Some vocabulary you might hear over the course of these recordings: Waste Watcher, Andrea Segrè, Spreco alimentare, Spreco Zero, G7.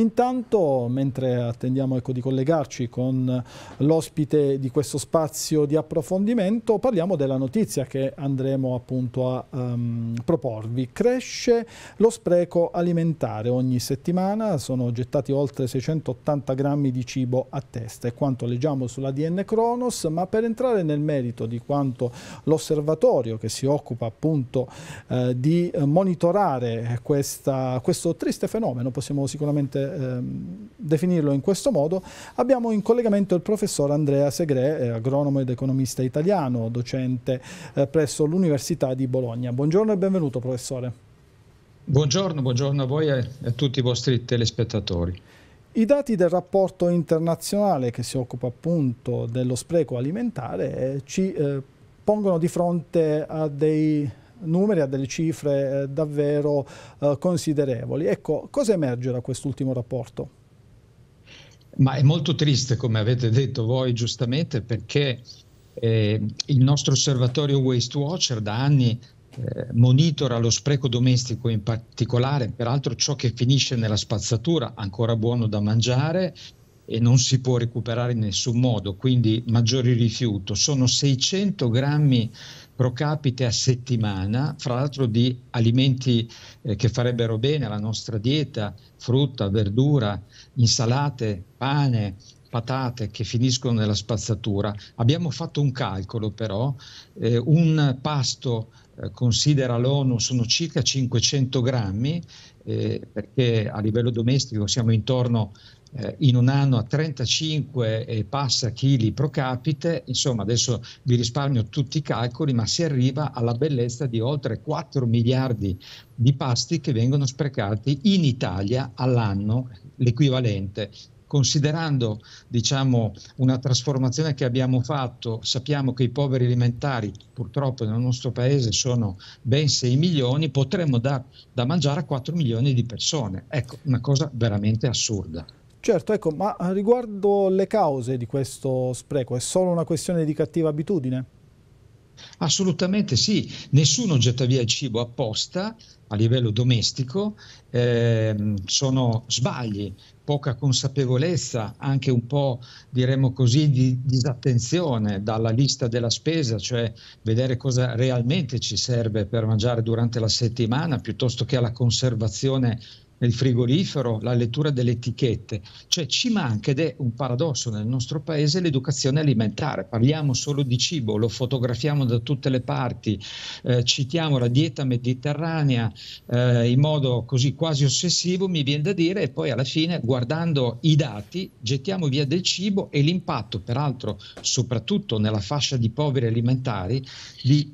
Intanto, mentre attendiamo di collegarci con l'ospite di questo spazio di approfondimento, parliamo della notizia che andremo appunto a proporvi. Cresce lo spreco alimentare. Ogni settimana sono gettati oltre 680 grammi di cibo a testa, è quanto leggiamo sull'ADN Cronos, ma per entrare nel merito di quanto l'osservatorio che si occupa appunto di monitorare questo triste fenomeno, possiamo sicuramente definirlo in questo modo, abbiamo in collegamento il professor Andrea Segrè, agronomo ed economista italiano, docente presso l'Università di Bologna. Buongiorno e benvenuto, professore. Buongiorno, buongiorno a voi e a tutti i vostri telespettatori. I dati del rapporto internazionale che si occupa appunto dello spreco alimentare ci pongono di fronte a dei numeri, a delle cifre davvero considerevoli. Ecco, cosa emerge da quest'ultimo rapporto? Ma è molto triste, come avete detto voi giustamente, perché il nostro osservatorio Waste Watcher da anni monitora lo spreco domestico in particolare, peraltro ciò che finisce nella spazzatura, ancora buono da mangiare e non si può recuperare in nessun modo, quindi maggiori rifiuto. Sono 600 grammi pro capite a settimana, fra l'altro di alimenti che farebbero bene alla nostra dieta, frutta, verdura, insalate, pane, patate, che finiscono nella spazzatura. Abbiamo fatto un calcolo però, un pasto considera l'ONU sono circa 500 grammi, perché a livello domestico siamo intorno in un anno a 35 e passa chili pro capite. Insomma, adesso vi risparmio tutti i calcoli, ma si arriva alla bellezza di oltre 4 miliardi di pasti che vengono sprecati in Italia all'anno, l'equivalente. Considerando, diciamo, una trasformazione che abbiamo fatto, sappiamo che i poveri alimentari purtroppo nel nostro paese sono ben 6 milioni, potremmo dar da mangiare a 4 milioni di persone. Ecco, una cosa veramente assurda. Certo, ecco, ma riguardo le cause di questo spreco, è solo una questione di cattiva abitudine? Assolutamente sì, nessuno getta via il cibo apposta a livello domestico, sono sbagli, poca consapevolezza, anche un po', diremmo così, di disattenzione dalla lista della spesa, cioè vedere cosa realmente ci serve per mangiare durante la settimana, piuttosto che alla conservazione nel frigorifero, la lettura delle etichette. Cioè ci manca, ed è un paradosso nel nostro paese, l'educazione alimentare. Parliamo solo di cibo, lo fotografiamo da tutte le parti, citiamo la dieta mediterranea in modo così quasi ossessivo, mi viene da dire, e poi alla fine, guardando i dati, gettiamo via del cibo, e l'impatto peraltro soprattutto nella fascia di poveri alimentari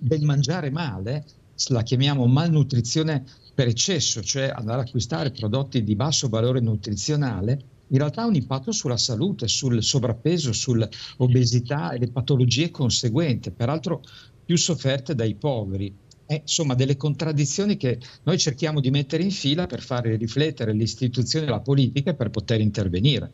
del mangiare male, la chiamiamo malnutrizione per eccesso, cioè andare ad acquistare prodotti di basso valore nutrizionale, in realtà ha un impatto sulla salute, sul sovrappeso, sull'obesità e le patologie conseguenti, peraltro più sofferte dai poveri. Insomma, delle contraddizioni che noi cerchiamo di mettere in fila per fare riflettere le istituzioni e la politica per poter intervenire.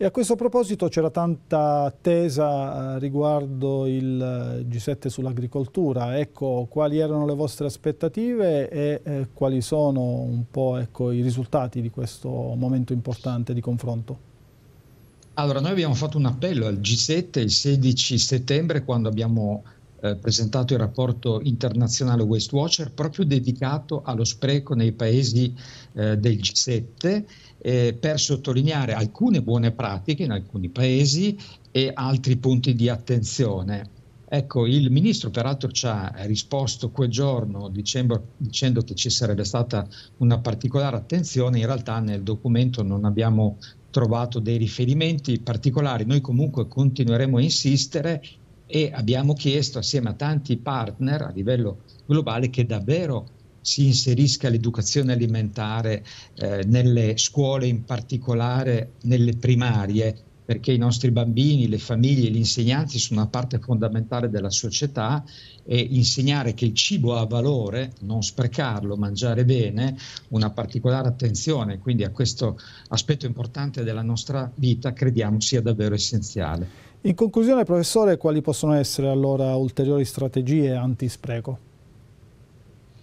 E a questo proposito c'era tanta attesa riguardo il G7 sull'agricoltura. Ecco, quali erano le vostre aspettative e quali sono un po', ecco, i risultati di questo momento importante di confronto? Allora, noi abbiamo fatto un appello al G7 il 16 settembre, quando abbiamo presentato il rapporto internazionale Waste Watcher, proprio dedicato allo spreco nei paesi del G7, per sottolineare alcune buone pratiche in alcuni paesi e altri punti di attenzione. Ecco, il ministro peraltro ci ha risposto quel giorno dicendo che ci sarebbe stata una particolare attenzione. In realtà nel documento non abbiamo trovato dei riferimenti particolari. Noi comunque continueremo a insistere e abbiamo chiesto assieme a tanti partner a livello globale che davvero si inserisca l'educazione alimentare nelle scuole, in particolare nelle primarie, perché i nostri bambini, le famiglie, gli insegnanti sono una parte fondamentale della società, e insegnare che il cibo ha valore, non sprecarlo, mangiare bene, una particolare attenzione quindi a questo aspetto importante della nostra vita, crediamo sia davvero essenziale. In conclusione, professore, quali possono essere allora ulteriori strategie antispreco?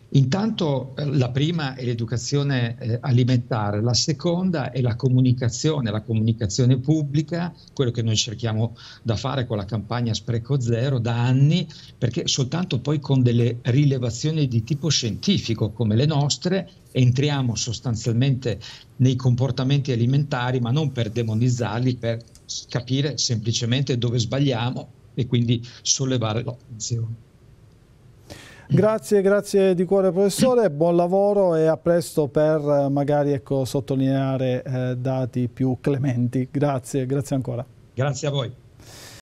Intanto la prima è l'educazione alimentare, la seconda è la comunicazione pubblica, quello che noi cerchiamo da fare con la campagna Spreco Zero da anni, perché soltanto poi con delle rilevazioni di tipo scientifico come le nostre entriamo sostanzialmente nei comportamenti alimentari, ma non per demonizzarli, per capire semplicemente dove sbagliamo e quindi sollevare l'attenzione. Grazie, grazie di cuore professore, buon lavoro e a presto per magari sottolineare dati più clementi. Grazie, grazie ancora. Grazie a voi.